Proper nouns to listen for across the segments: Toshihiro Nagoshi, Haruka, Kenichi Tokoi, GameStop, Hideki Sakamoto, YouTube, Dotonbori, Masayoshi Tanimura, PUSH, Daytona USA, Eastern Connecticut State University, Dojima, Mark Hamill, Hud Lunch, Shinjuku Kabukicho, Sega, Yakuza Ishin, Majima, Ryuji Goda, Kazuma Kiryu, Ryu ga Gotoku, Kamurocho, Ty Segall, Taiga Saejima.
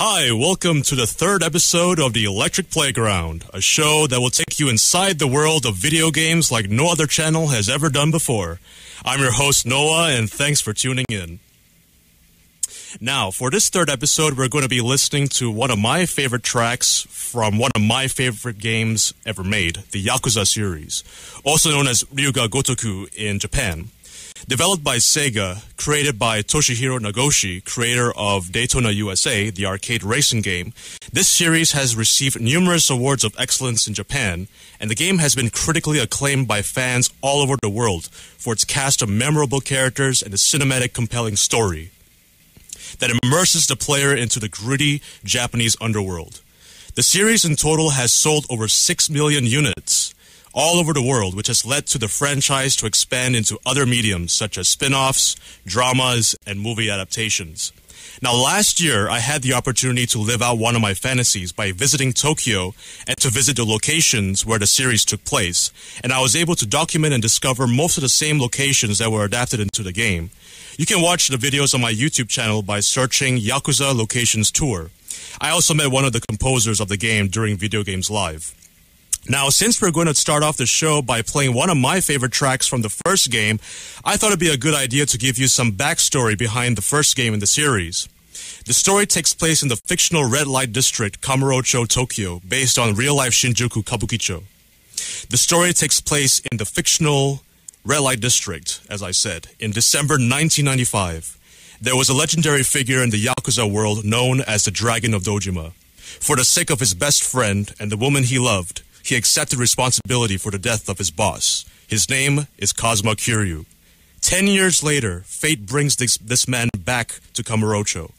Hi, welcome to the third episode of The Electric Playground, a show that will take you inside the world of video games like no other channel has ever done before. I'm your host, Noah, and thanks for tuning in. Now, for this third episode, we're going to be listening to one of my favorite tracks from one of my favorite games ever made, the Yakuza series, also known as Ryu ga Gotoku in Japan. Developed by Sega, created by Toshihiro Nagoshi, creator of Daytona USA, the arcade racing game, this series has received numerous awards of excellence in Japan, and the game has been critically acclaimed by fans all over the world for its cast of memorable characters and a cinematic, compelling story that immerses the player into the gritty Japanese underworld. The series in total has sold over 6 million units all over the world, which has led to the franchise to expand into other mediums such as spin-offs, dramas, and movie adaptations. Now, last year, I had the opportunity to live out one of my fantasies by visiting Tokyo and to visit the locations where the series took place, and I was able to document and discover most of the same locations that were adapted into the game. You can watch the videos on my YouTube channel by searching Yakuza Locations Tour. I also met one of the composers of the game during Video Games Live. Now, since we're going to start off the show by playing one of my favorite tracks from the first game, I thought it'd be a good idea to give you some backstory behind the first game in the series. The story takes place in the fictional red light district, Kamurocho, Tokyo, based on real-life Shinjuku Kabukicho. The story takes place in the fictional red light district, as I said, in December 1995. There was a legendary figure in the Yakuza world known as the Dragon of Dojima. For the sake of his best friend and the woman he loved, he accepted responsibility for the death of his boss. His name is Kazuma Kiryu. 10 years later, fate brings this man back to Kamurocho.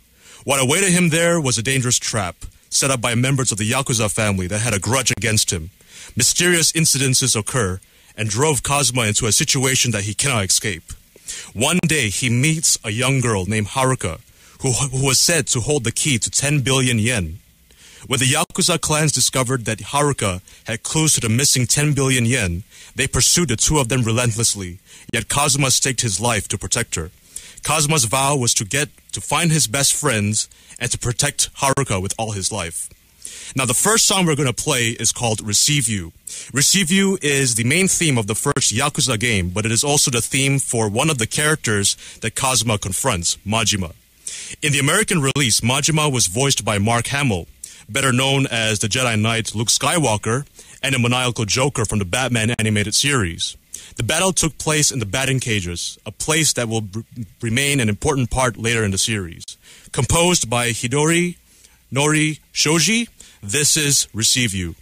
What awaited him there was a dangerous trap set up by members of the Yakuza family that had a grudge against him. Mysterious incidences occur and drove Kazuma into a situation that he cannot escape. One day, he meets a young girl named Haruka, who was said to hold the key to 10 billion yen. When the Yakuza clans discovered that Haruka had clues to the missing 10 billion yen, they pursued the two of them relentlessly, yet Kazuma staked his life to protect her. Kazuma's vow was to find his best friends and to protect Haruka with all his life. Now, the first song we're going to play is called Receive You. Receive You is the main theme of the first Yakuza game, but it is also the theme for one of the characters that Kazuma confronts, Majima. In the American release, Majima was voiced by Mark Hamill, better known as the Jedi Knight Luke Skywalker and a maniacal Joker from the Batman animated series. The battle took place in the batting cages, a place that will remain an important part later in the series. Composed by Hidenori Shoji, this is Receive You.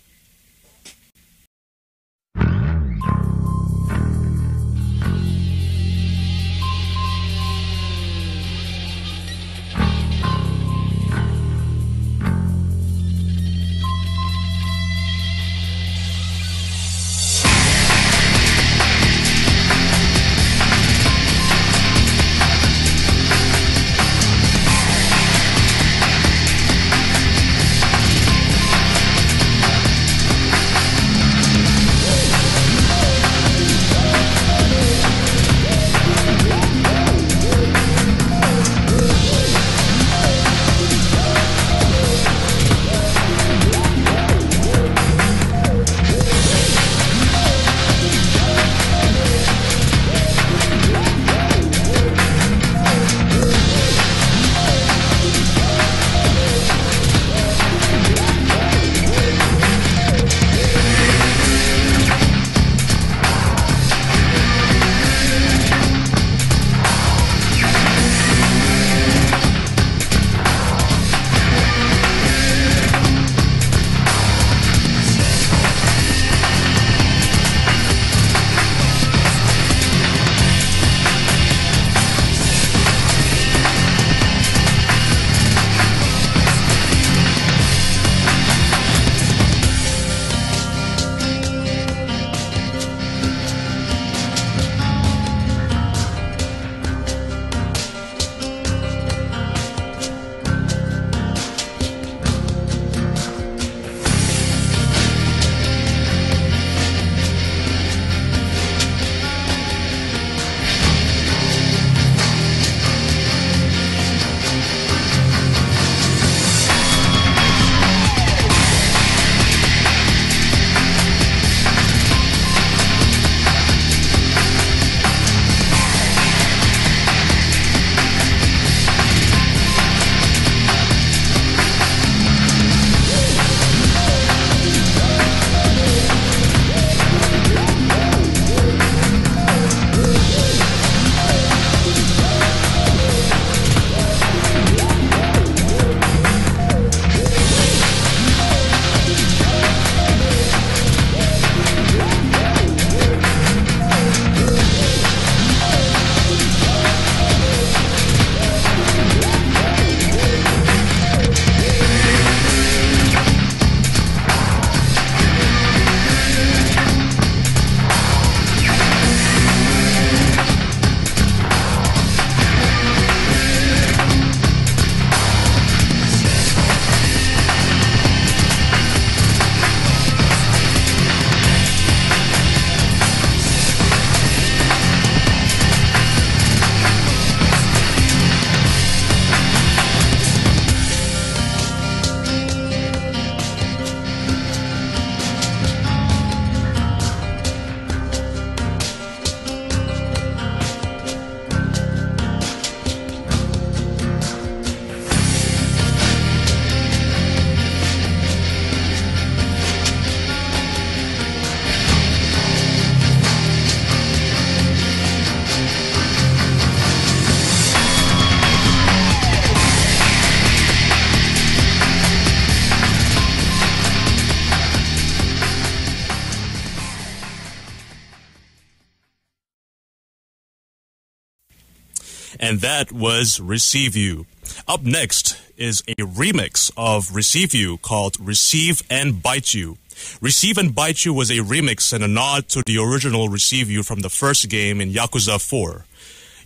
and that was Receive You. Up next is a remix of Receive You called Receive and Bite You. Receive and Bite You was a remix and a nod to the original Receive You from the first game in Yakuza 4.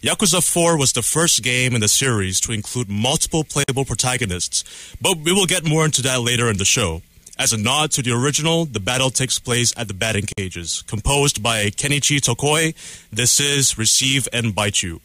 Yakuza 4 was the first game in the series to include multiple playable protagonists, but we will get more into that later in the show. As a nod to the original, the battle takes place at the batting cages. Composed by Kenichi Tokoi, this is Receive and Bite You.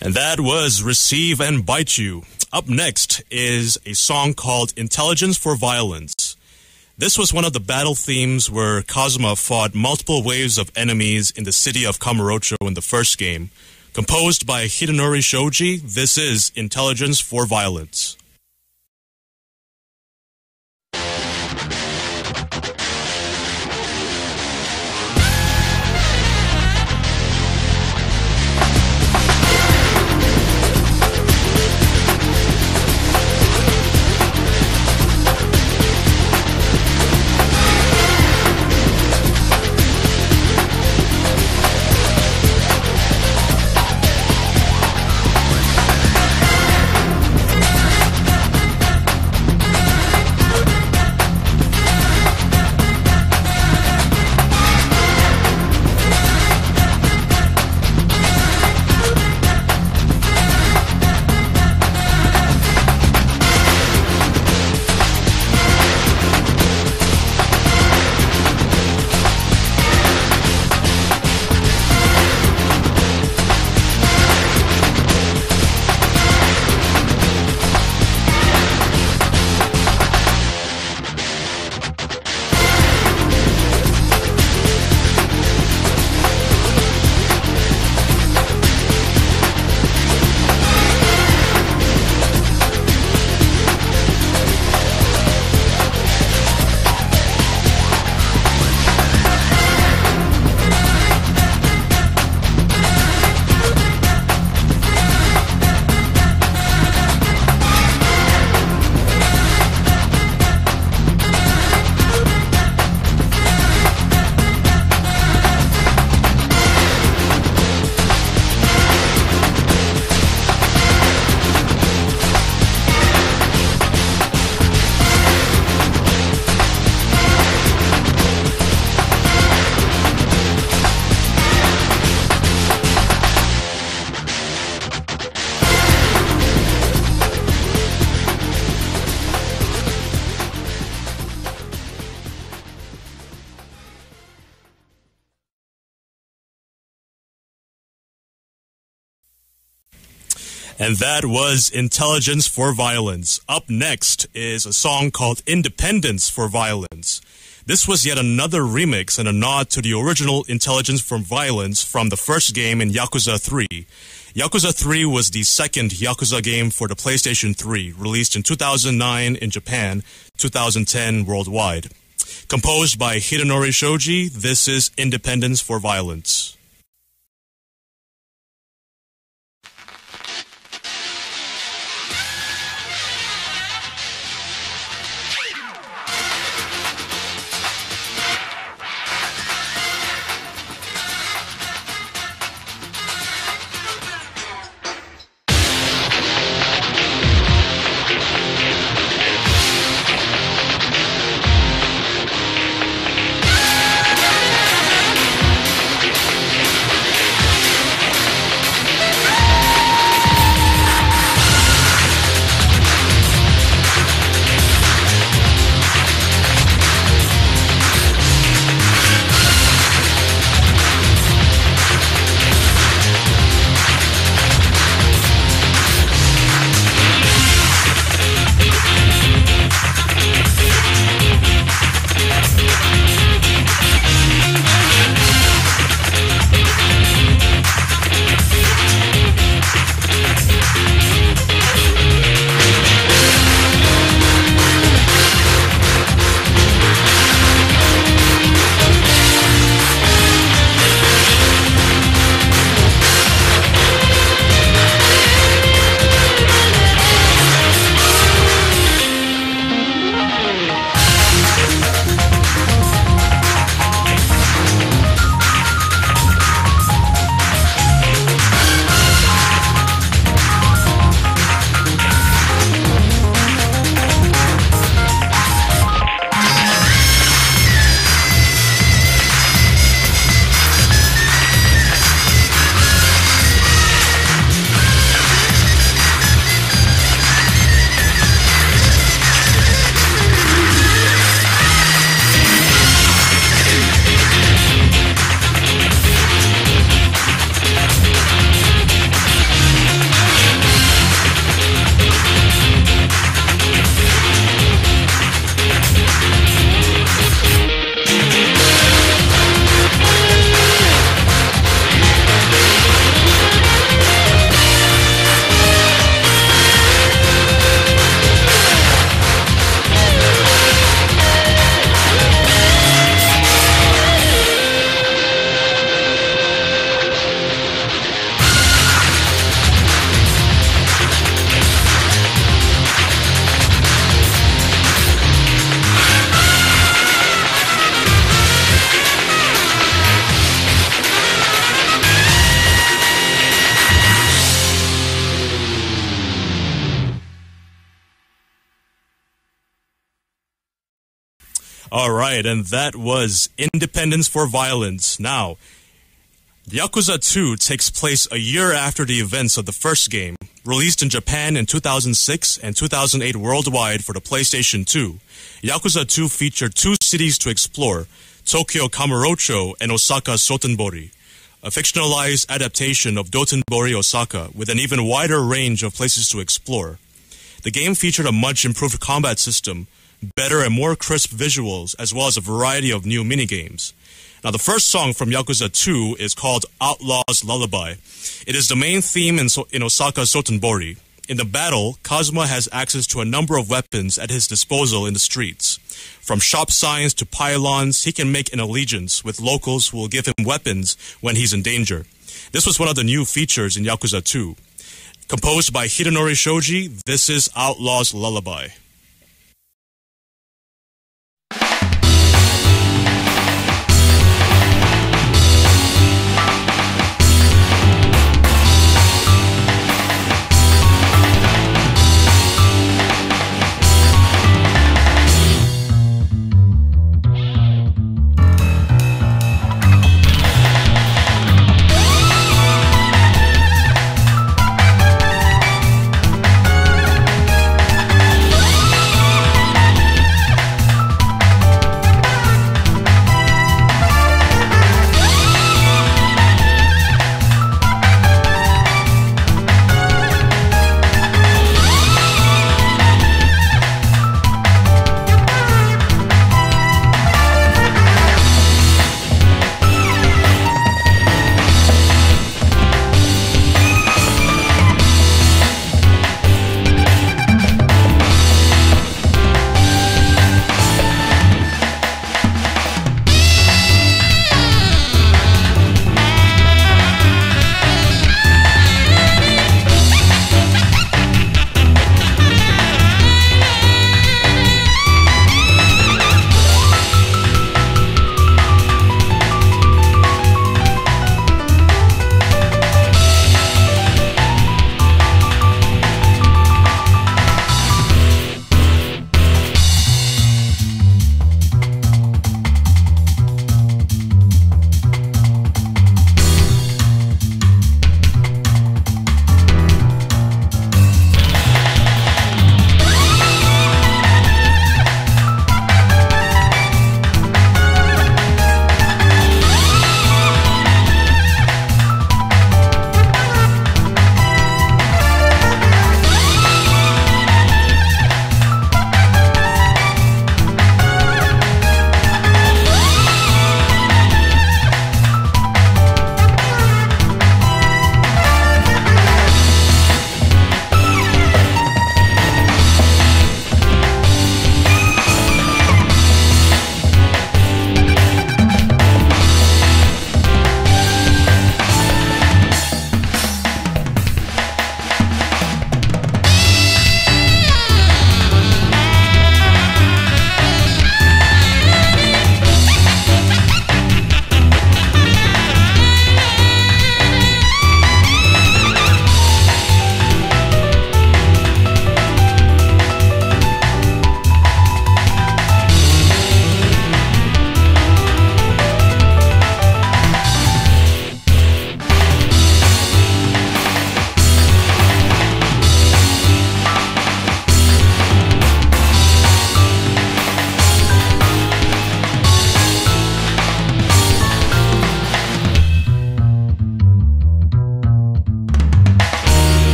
And that was Receive and Bite You. Up next is a song called Intelligence for Violence. This was one of the battle themes where Kazuma fought multiple waves of enemies in the city of Kamurocho in the first game. Composed by Hidenori Shoji, this is Intelligence for Violence. And that was Intelligence for Violence. Up next is a song called Independence for Violence. This was yet another remix and a nod to the original Intelligence from Violence from the first game in Yakuza 3. Yakuza 3 was the second Yakuza game for the PlayStation 3, released in 2009 in Japan, 2010 worldwide. Composed by Hidenori Shoji, this is Independence for Violence. And that was Independence for Violence. Now, Yakuza 2 takes place a year after the events of the first game, released in Japan in 2006 and 2008 worldwide for the PlayStation 2. Yakuza 2 featured two cities to explore, Tokyo Kamurocho and Osaka Sotenbori, a fictionalized adaptation of Dotonbori Osaka with an even wider range of places to explore. The game featured a much improved combat system, better and more crisp visuals, as well as a variety of new minigames. Now, the first song from Yakuza 2 is called Outlaw's Lullaby. It is the main theme in Osaka Sotenbori. In the battle, Kazuma has access to a number of weapons at his disposal in the streets. From shop signs to pylons, he can make an allegiance with locals who will give him weapons when he's in danger. This was one of the new features in Yakuza 2. Composed by Hidenori Shoji, this is Outlaw's Lullaby.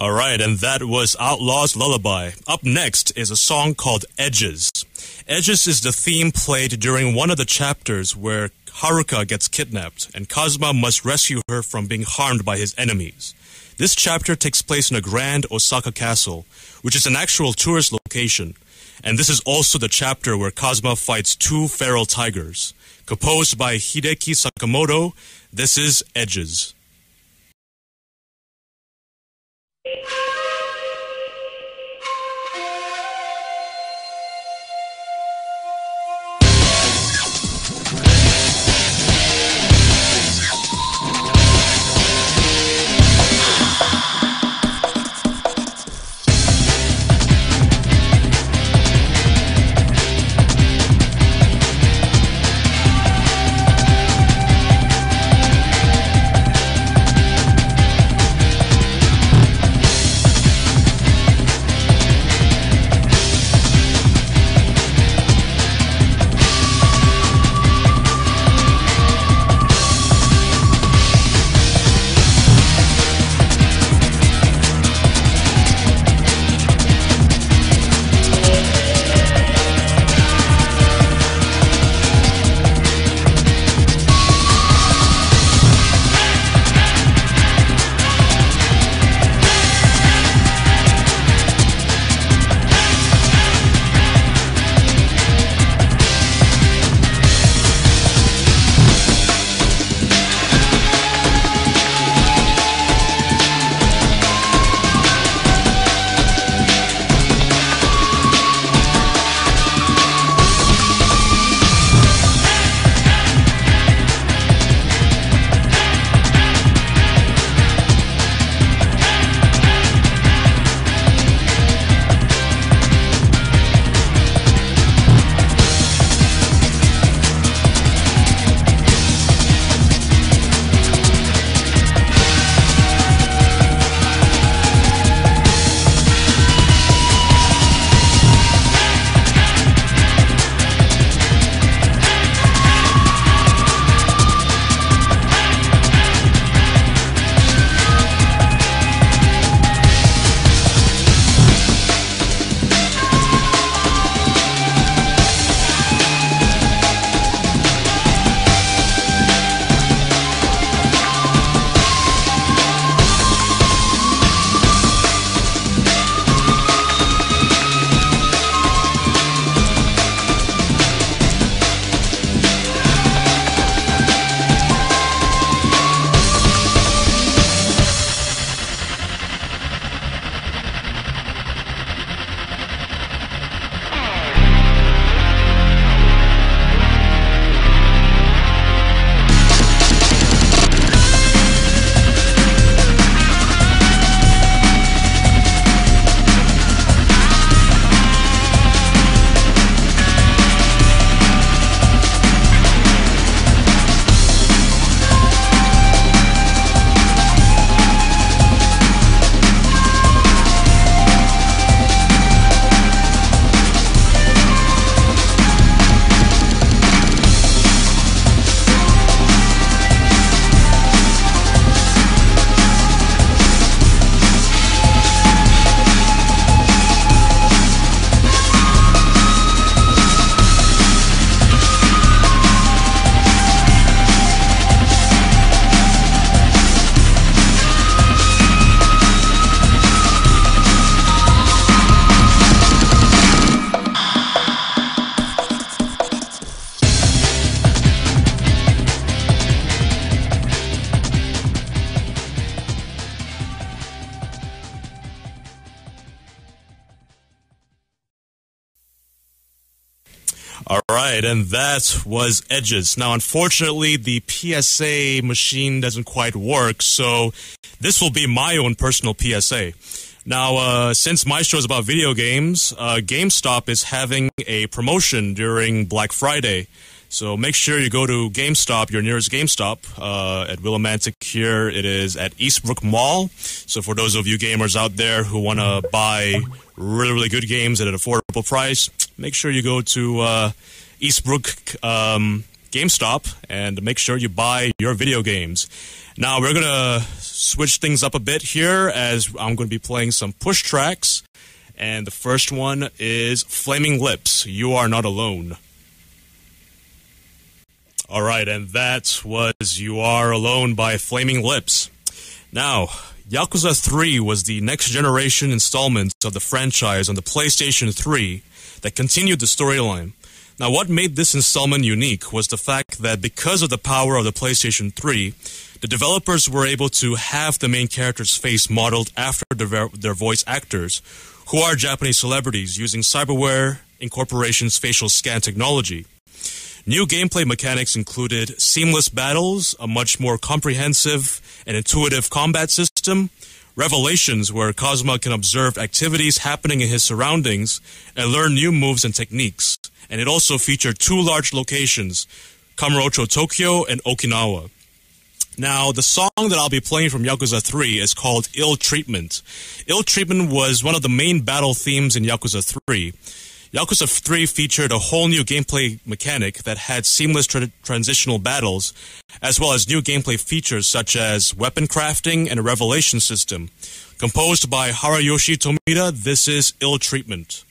All right, and that was Outlaw's Lullaby. Up next is a song called Edges. Edges is the theme played during one of the chapters where Haruka gets kidnapped and Kazuma must rescue her from being harmed by his enemies. This chapter takes place in a grand Osaka castle, which is an actual tourist location. And this is also the chapter where Kazuma fights two feral tigers. Composed by Hideki Sakamoto, this is Edges. And that was Edges. Now, unfortunately, the PSA machine doesn't quite work, so this will be my own personal PSA. Now, since my show is about video games, GameStop is having a promotion during Black Friday. So make sure you go to GameStop, your nearest GameStop at Willimantic here. It is at Eastbrook Mall. So for those of you gamers out there who want to buy really, really good games at an affordable price, make sure you go to Eastbrook GameStop and make sure you buy your video games. Now we're going to switch things up a bit here as I'm going to be playing some push tracks. And the first one is Flaming Lips, You Are Not Alone. All right, and that was You Are Alone by Flaming Lips. Now, Yakuza 3 was the next-generation installment of the franchise on the PlayStation 3 that continued the storyline. Now, what made this installment unique was the fact that because of the power of the PlayStation 3, the developers were able to have the main character's face modeled after their voice actors, who are Japanese celebrities using Cyberware Incorporation's facial scan technology. New gameplay mechanics included seamless battles, a much more comprehensive and intuitive combat system, revelations where Kazuma can observe activities happening in his surroundings and learn new moves and techniques. And it also featured two large locations, Kamurocho, Tokyo, and Okinawa. Now, the song that I'll be playing from Yakuza 3 is called Ill Treatment. Ill Treatment was one of the main battle themes in Yakuza 3. Yakuza 3 featured a whole new gameplay mechanic that had seamless transitional battles, as well as new gameplay features such as weapon crafting and a revelation system. Composed by Haruyoshi Tomita, this is Ill Treatment.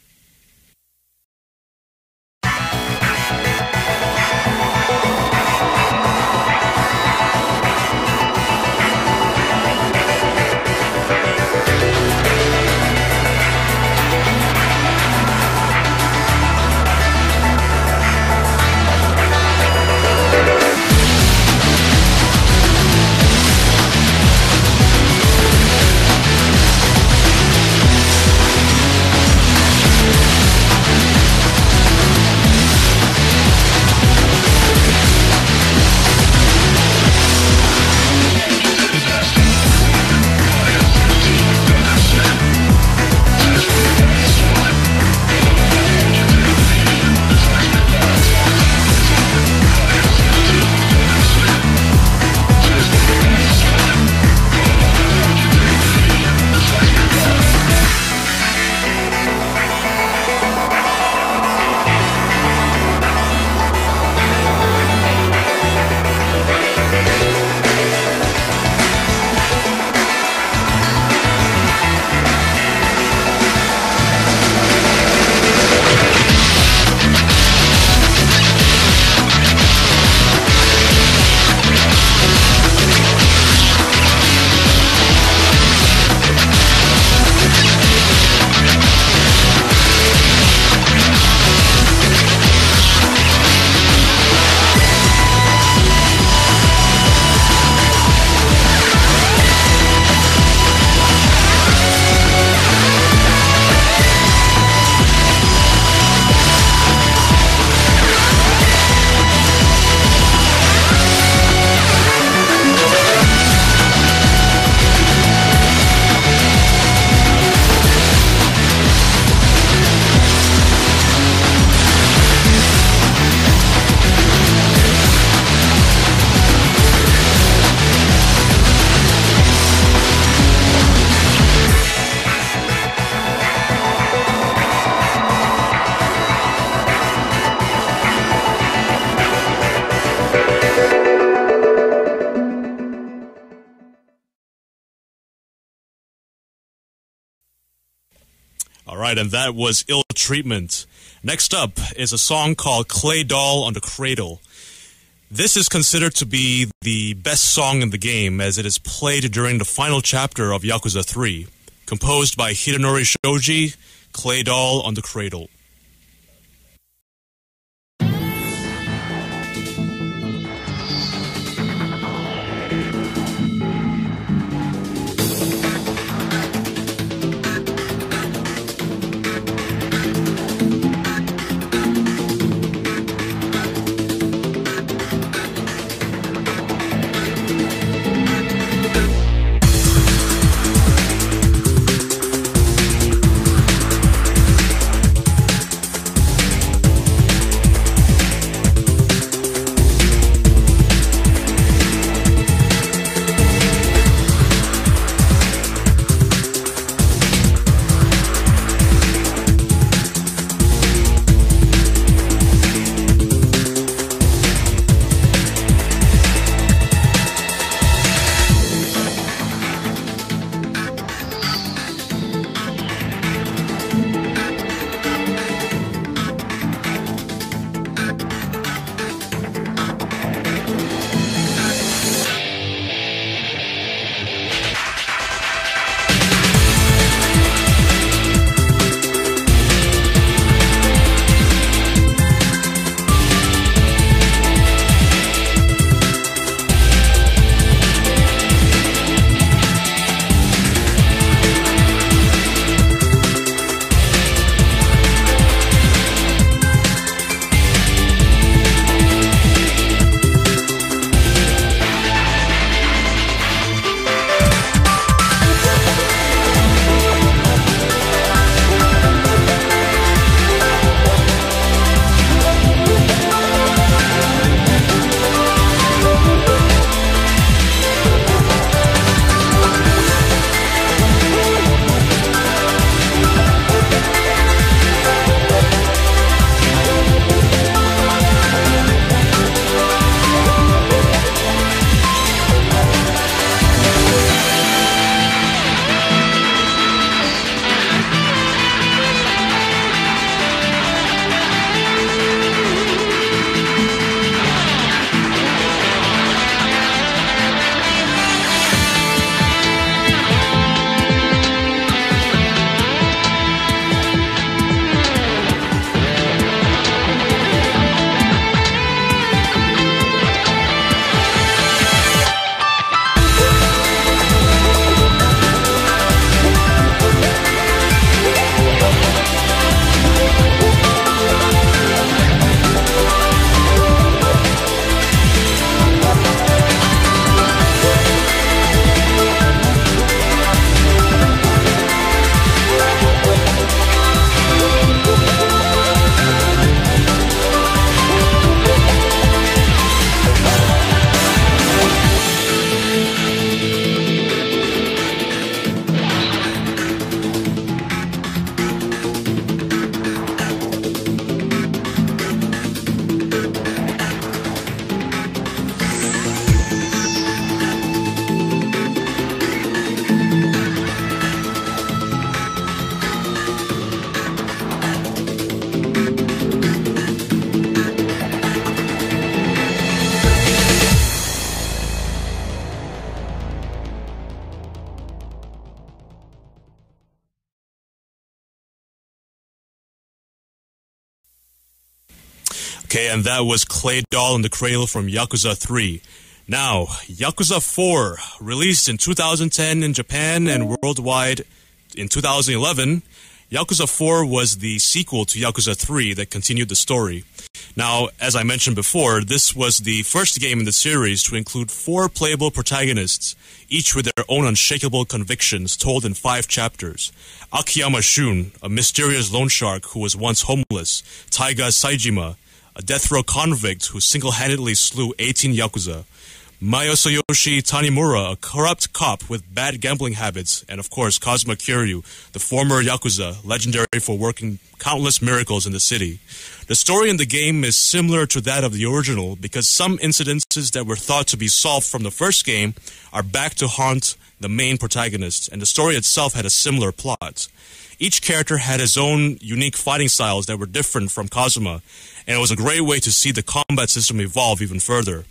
And that was Ill Treatment. Next up is a song called Clay Doll on the Cradle. This is considered to be the best song in the game as it is played during the final chapter of Yakuza 3. Composed by Hidenori Shoji, Clay Doll on the Cradle. Okay, and that was Clay Doll in the Cradle from Yakuza 3. Now, Yakuza 4, released in 2010 in Japan and worldwide in 2011, Yakuza 4 was the sequel to Yakuza 3 that continued the story. Now, as I mentioned before, this was the first game in the series to include 4 playable protagonists, each with their own unshakable convictions told in 5 chapters. Akiyama Shun, a mysterious loan shark who was once homeless, Taiga Saejima, a death row convict who single-handedly slew 18 Yakuza, Masayoshi Tanimura, a corrupt cop with bad gambling habits, and of course Kazuma Kiryu, the former Yakuza, legendary for working countless miracles in the city. The story in the game is similar to that of the original because some incidences that were thought to be solved from the first game are back to haunt the main protagonist, and the story itself had a similar plot. Each character had his own unique fighting styles that were different from Kazuma, and it was a great way to see the combat system evolve even further.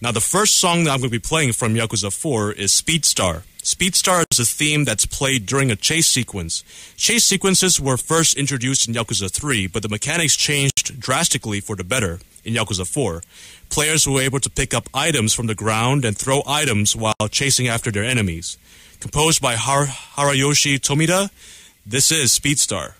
Now, the first song that I'm going to be playing from Yakuza 4 is Speed Star. Speed Star is a theme that's played during a chase sequence. Chase sequences were first introduced in Yakuza 3, but the mechanics changed drastically for the better in Yakuza 4. Players were able to pick up items from the ground and throw items while chasing after their enemies. Composed by Haruyoshi Tomita, this is Speed Star.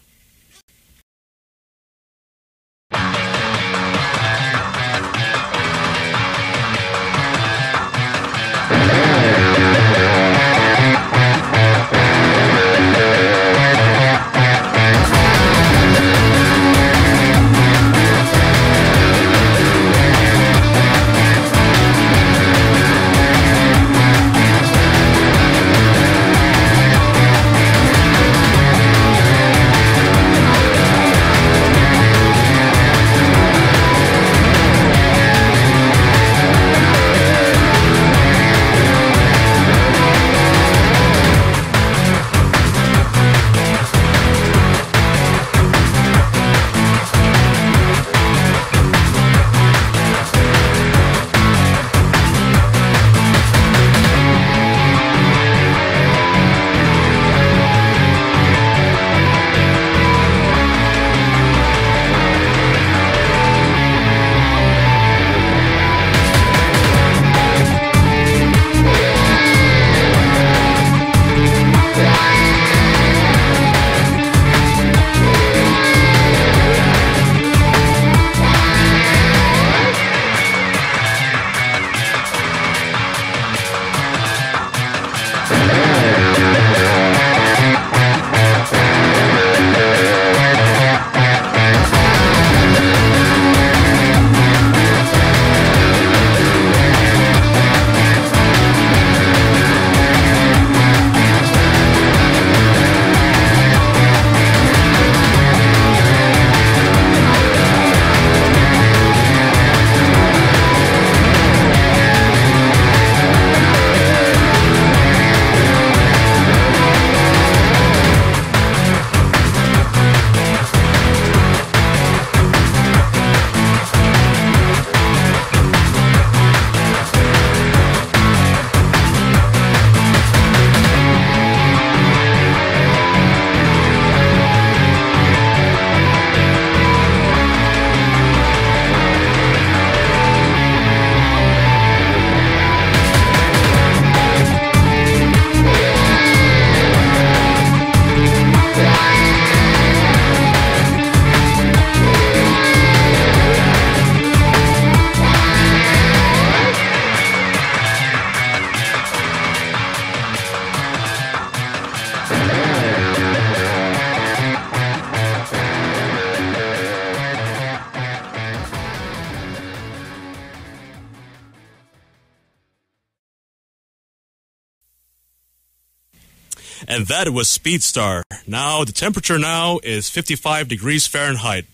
And that was Speed Star. Now, the temperature now is 55 degrees Fahrenheit.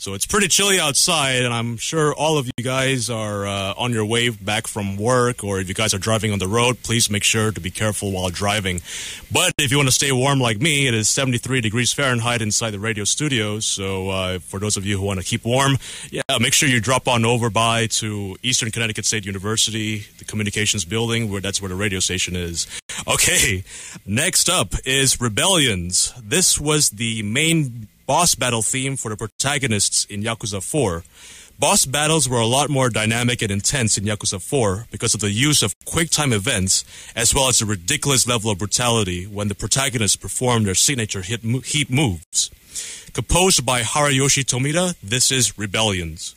So it's pretty chilly outside, and I'm sure all of you guys are on your way back from work, or if you guys are driving on the road, please make sure to be careful while driving. But if you want to stay warm like me, it is 73 degrees Fahrenheit inside the radio studio. So for those of you who want to keep warm, yeah, make sure you drop on over by to Eastern Connecticut State University, the communications building, where that's where the radio station is. Okay, next up is Rebellions. This was the main boss battle theme for the protagonists in Yakuza 4. Boss battles were a lot more dynamic and intense in Yakuza 4 because of the use of quick-time events, as well as the ridiculous level of brutality when the protagonists perform their signature heat moves. Composed by Haruyoshi Tomita, this is Rebellions.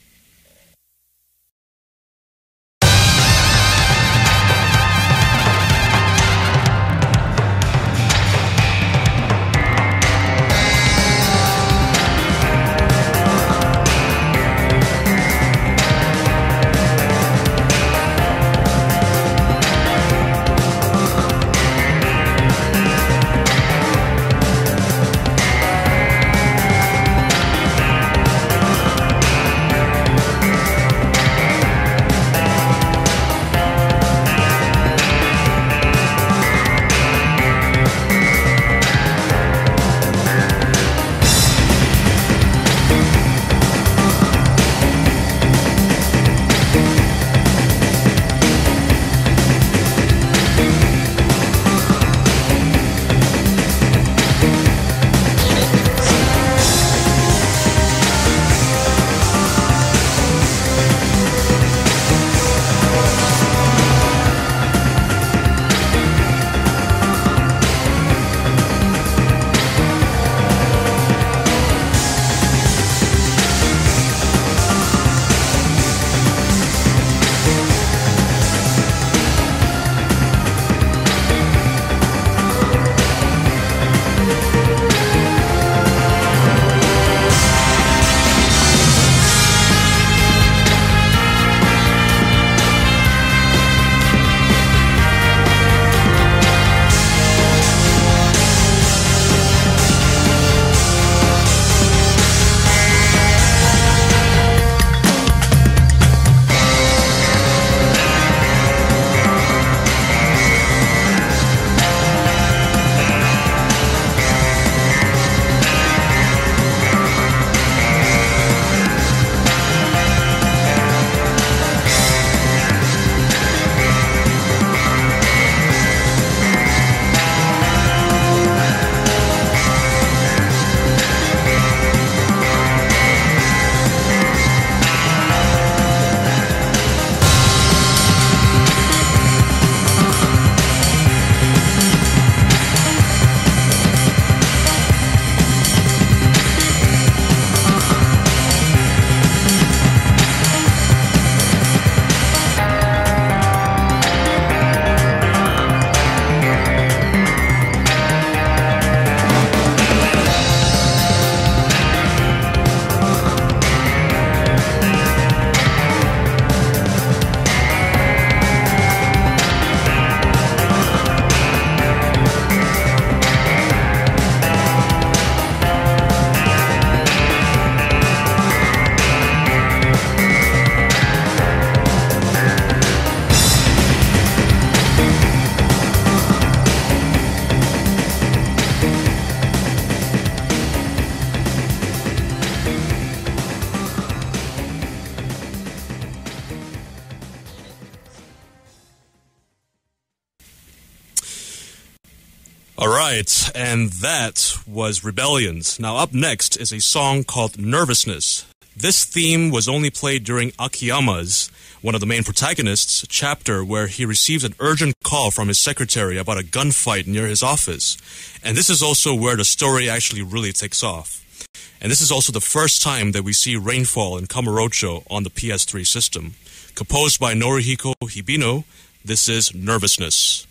And that was Rebellions. Now up next is a song called Nervousness. This theme was only played during Akiyama's, one of the main protagonists, chapter where he receives an urgent call from his secretary about a gunfight near his office. And this is also where the story actually really takes off. And this is also the first time that we see Rainfall in Kamurocho on the PS3 system. Composed by Norihiko Hibino, this is Nervousness.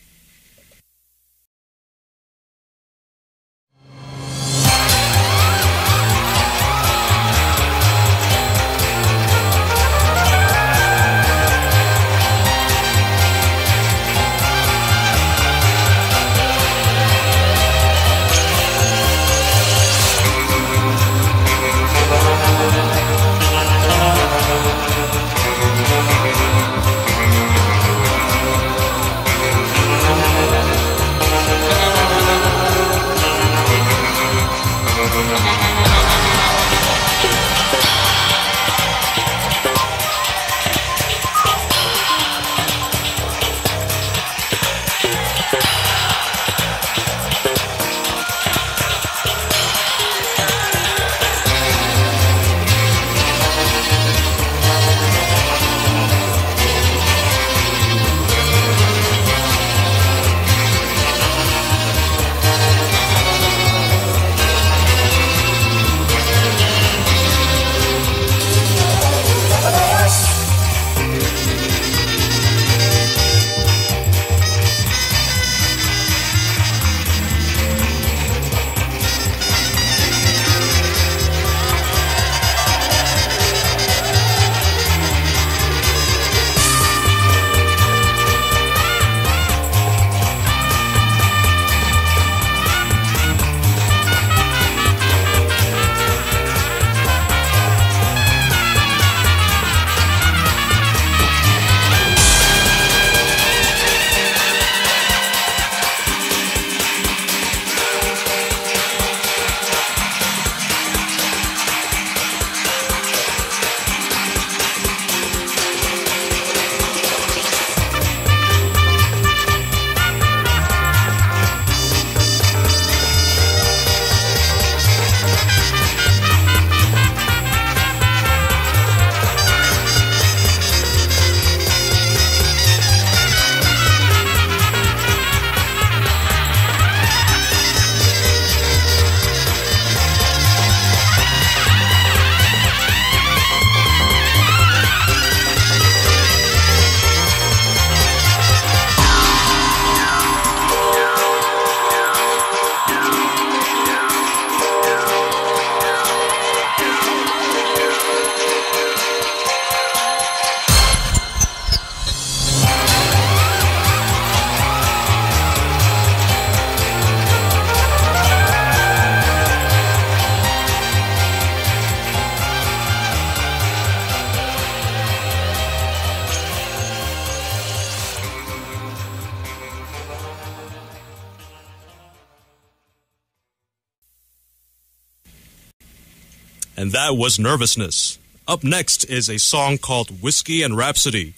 And that was Nervousness. Up next is a song called Whiskey and Rhapsody.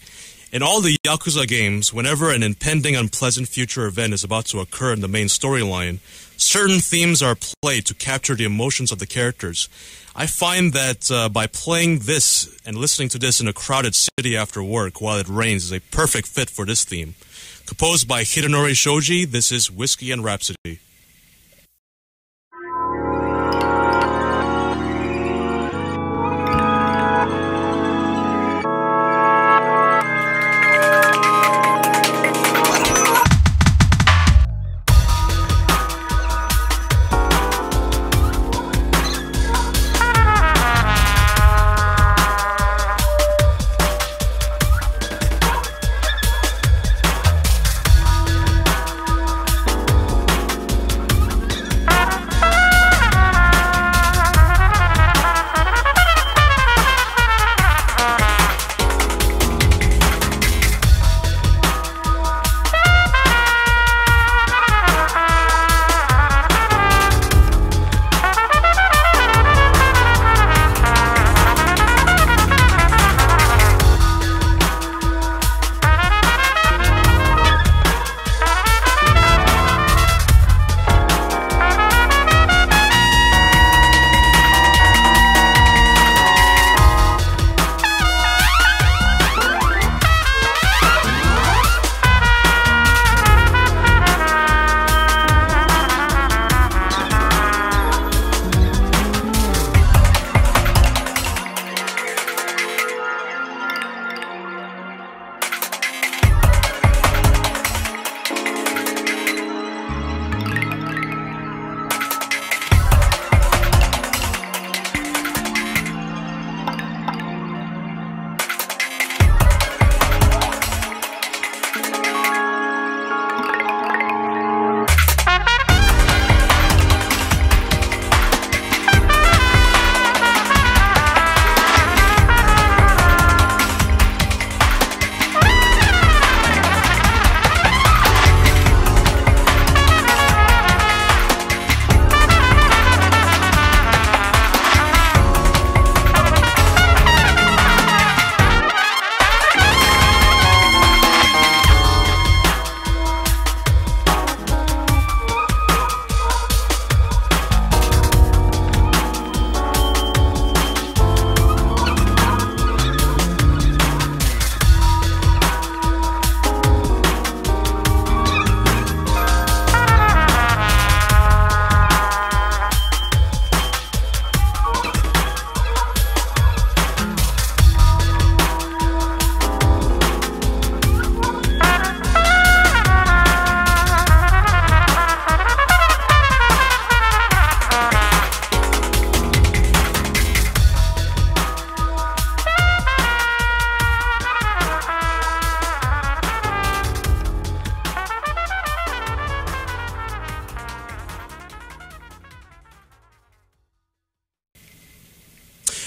In all the Yakuza games, whenever an impending unpleasant future event is about to occur in the main storyline, certain themes are played to capture the emotions of the characters. I find that by playing this and listening to this in a crowded city after work while it rains is a perfect fit for this theme. Composed by Hidenori Shoji, this is Whiskey and Rhapsody.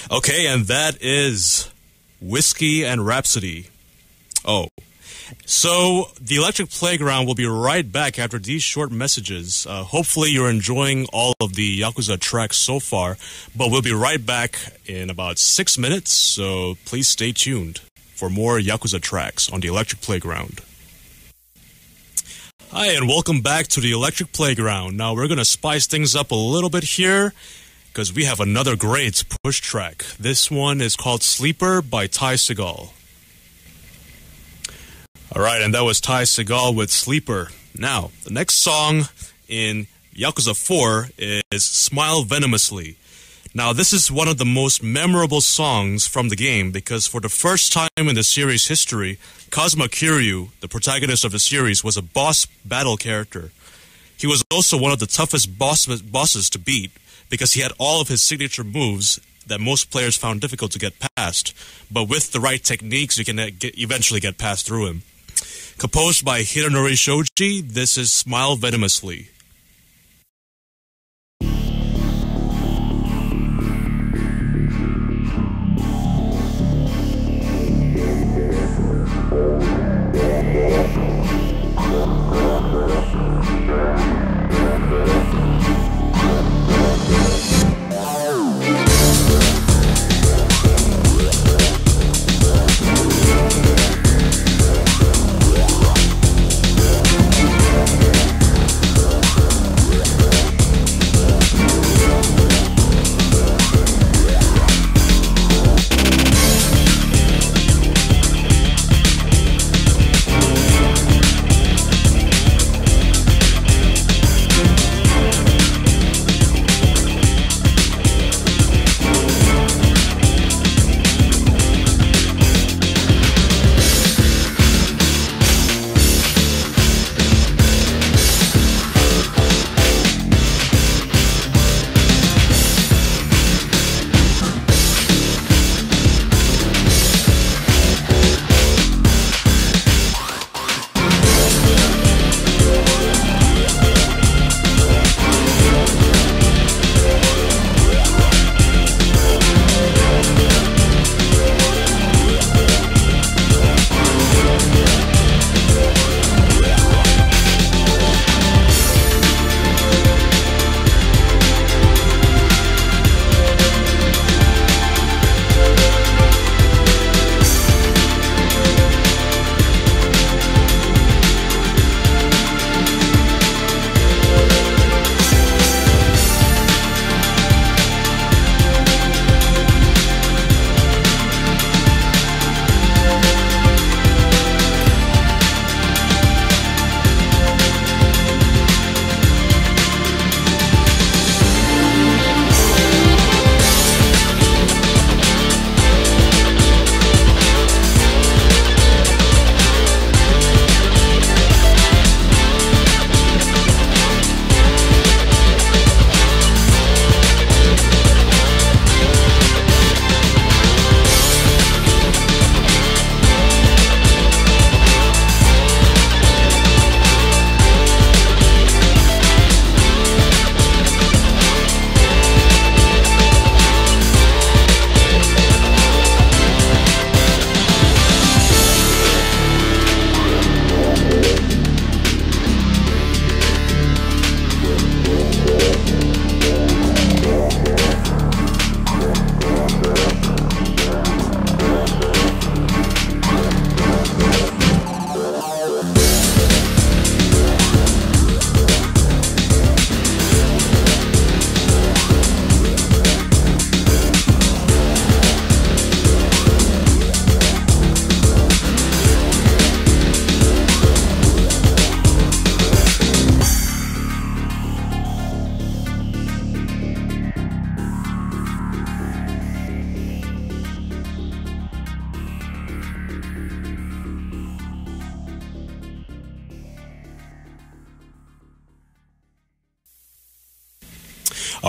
Okay, and that is Whiskey and Rhapsody. Oh. So, the Electric Playground will be right back after these short messages. Hopefully you're enjoying all of the Yakuza tracks so far, but we'll be right back in about 6 minutes, so please stay tuned for more Yakuza tracks on the Electric Playground. Hi, and welcome back to the Electric Playground. Now, we're going to spice things up a little bit here, because we have another great push track. This one is called Sleeper by Ty Segall. Alright, and that was Ty Segall with Sleeper. Now, the next song in Yakuza 4 is Smile Venomously. Now, this is one of the most memorable songs from the game, because for the first time in the series' history, Kazuma Kiryu, the protagonist of the series, was a boss battle character. He was also one of the toughest bosses to beat, because he had all of his signature moves that most players found difficult to get past. But with the right techniques, you can eventually get past through him. Composed by Hidenori Shoji, this is Smile Venomously.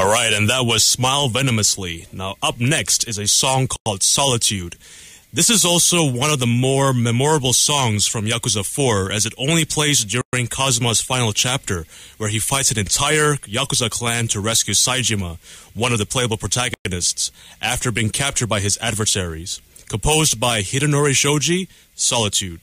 All right, and that was Smile Venomously. Now, up next is a song called Solitude. This is also one of the more memorable songs from Yakuza 4, as it only plays during Kazuma's final chapter, where he fights an entire Yakuza clan to rescue Saejima, one of the playable protagonists, after being captured by his adversaries. Composed by Hidenori Shoji, Solitude.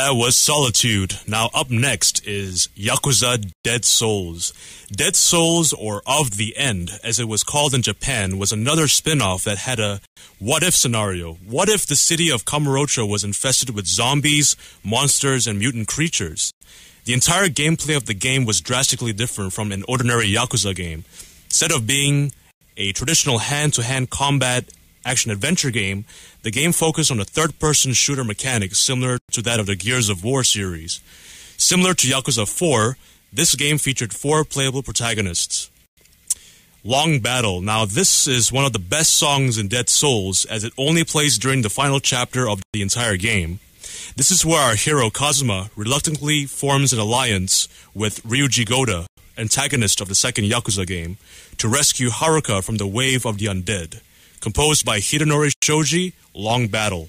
That was Solitude. Now up next is Yakuza Dead Souls. Dead Souls, or Of the End, as it was called in Japan, was another spin-off that had a what-if scenario. What if the city of Kamurocho was infested with zombies, monsters, and mutant creatures? The entire gameplay of the game was drastically different from an ordinary Yakuza game. Instead of being a traditional hand-to-hand combat action-adventure game, the game focused on a third-person shooter mechanic similar to that of the Gears of War series. Similar to Yakuza 4, this game featured four playable protagonists. Long Battle. Now, this is one of the best songs in Dead Souls, as it only plays during the final chapter of the entire game. This is where our hero Kazuma reluctantly forms an alliance with Ryuji Goda, antagonist of the second Yakuza game, to rescue Haruka from the wave of the undead. Composed by Hidenori Shoji, Long Battle.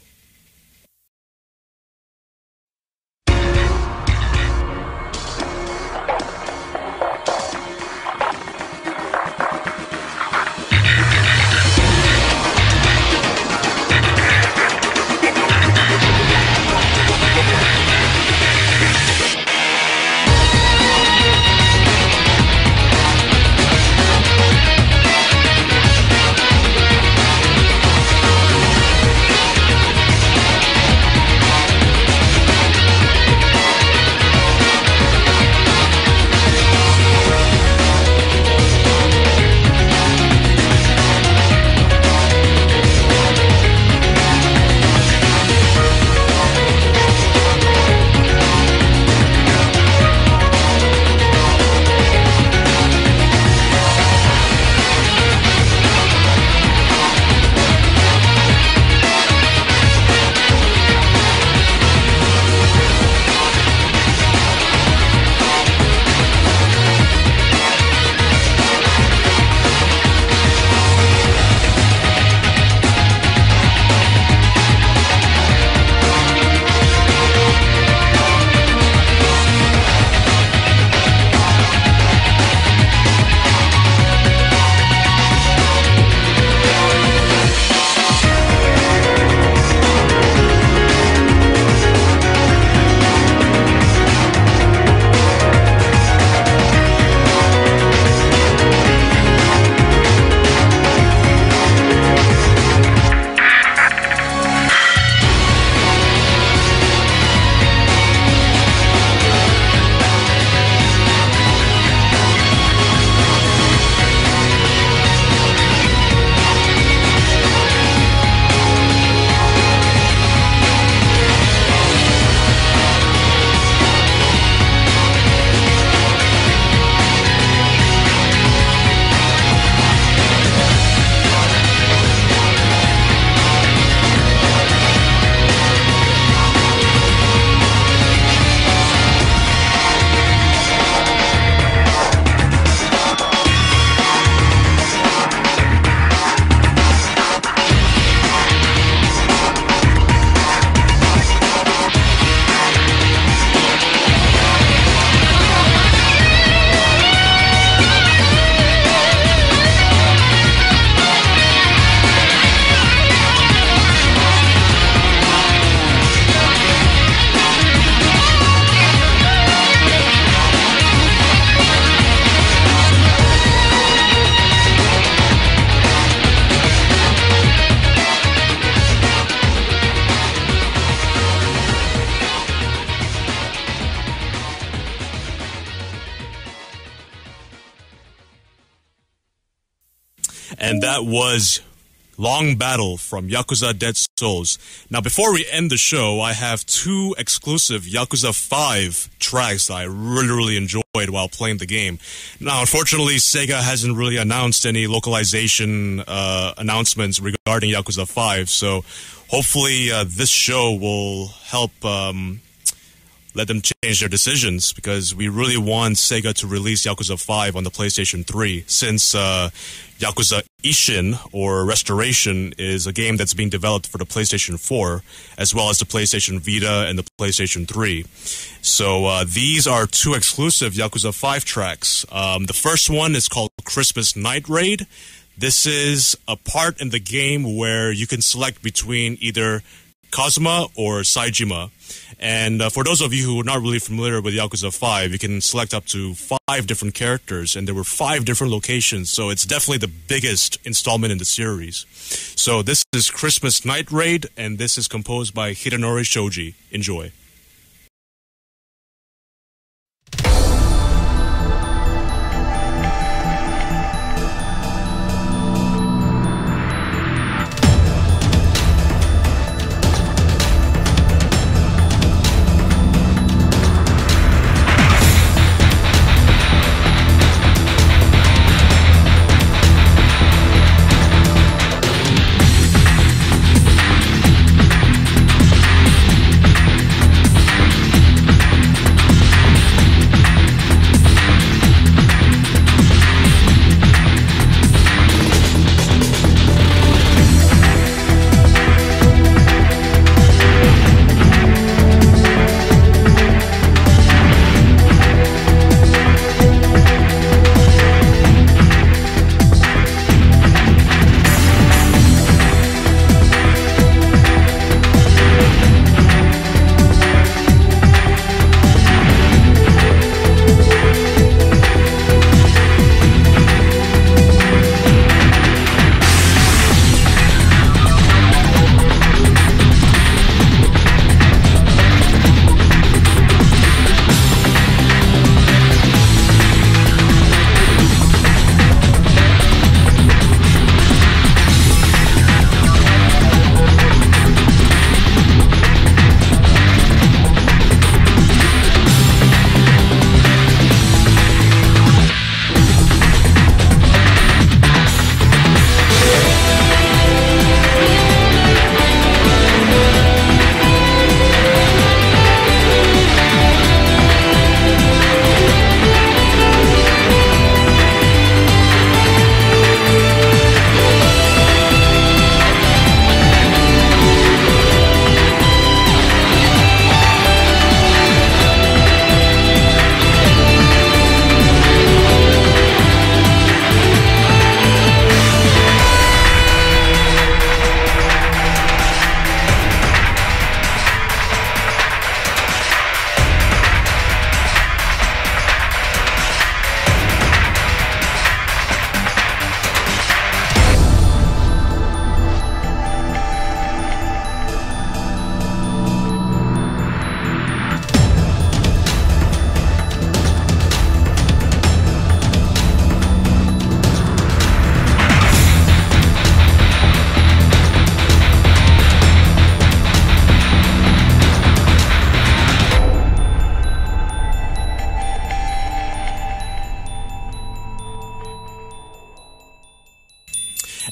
That was Long Battle from Yakuza Dead Souls. Now, before we end the show, I have two exclusive Yakuza 5 tracks that I really enjoyed while playing the game. Now, unfortunately, Sega hasn't really announced any localization announcements regarding Yakuza 5, so hopefully this show will help let them change their decisions, because we really want Sega to release Yakuza 5 on the PlayStation 3, since Yakuza Ishin, or Restoration, is a game that's being developed for the PlayStation 4, as well as the PlayStation Vita and the PlayStation 3. So these are two exclusive Yakuza 5 tracks. The first one is called Christmas Night Raid. This is a part in the game where you can select between either Kazuma or Saejima. And for those of you who are not really familiar with Yakuza 5, you can select up to 5 different characters, and there were 5 different locations, so it's definitely the biggest installment in the series. So this is Christmas Night Raid, and this is composed by Hidenori Shoji. Enjoy.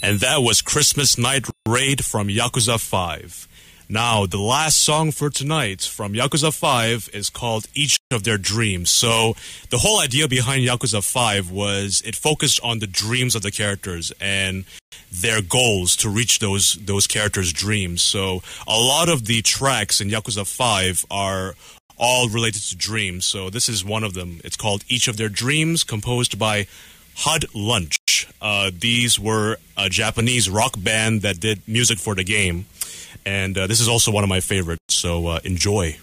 And that was Christmas Night Raid from Yakuza 5. Now, the last song for tonight from Yakuza 5 is called Each of Their Dreams. So, the whole idea behind Yakuza 5 was it focused on the dreams of the characters and their goals to reach those characters' dreams. So, a lot of the tracks in Yakuza 5 are all related to dreams. So, this is one of them. It's called Each of Their Dreams, composed by Hud Lunch. These were a Japanese rock band that did music for the game. And this is also one of my favorites, so enjoy.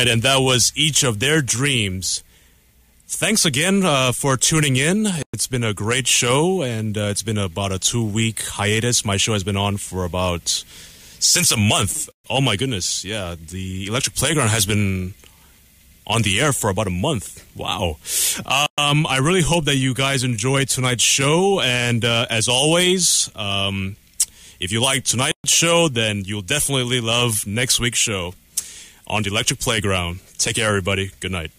right, and that was each of their dreams. Thanks again for tuning in. It's been a great show, and it's been about a 2-week hiatus. My show has been on for about since a month. Oh my goodness, yeah. The Electric Playground has been on the air for about a month. Wow. I really hope that you guys enjoyed tonight's show, and as always, if you liked tonight's show, then you'll definitely love next week's show on the Electric Playground. Take care, everybody. Good night.